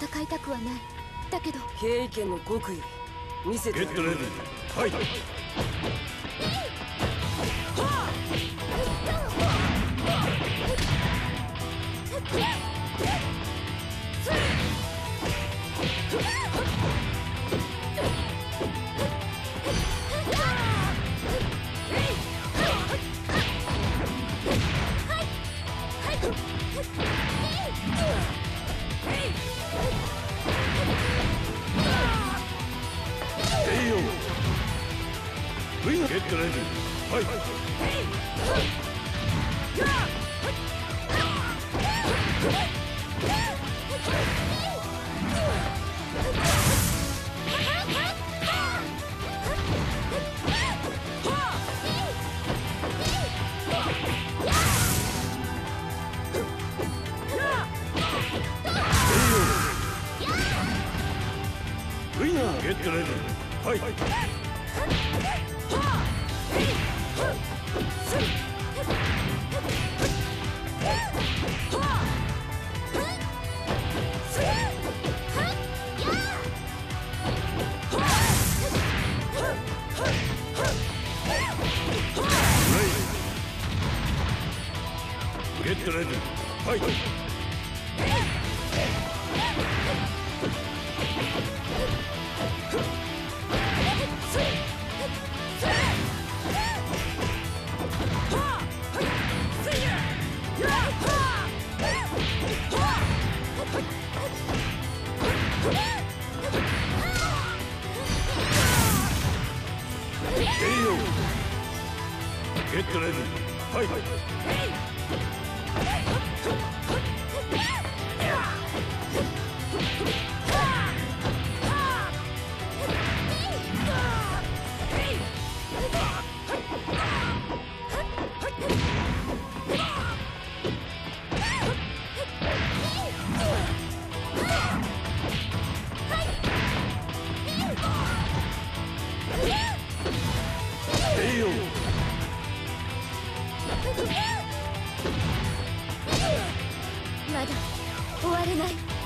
戦いたくはない。だけど経営権の極意見せて。ゲットレディー、はい。まだ終われない。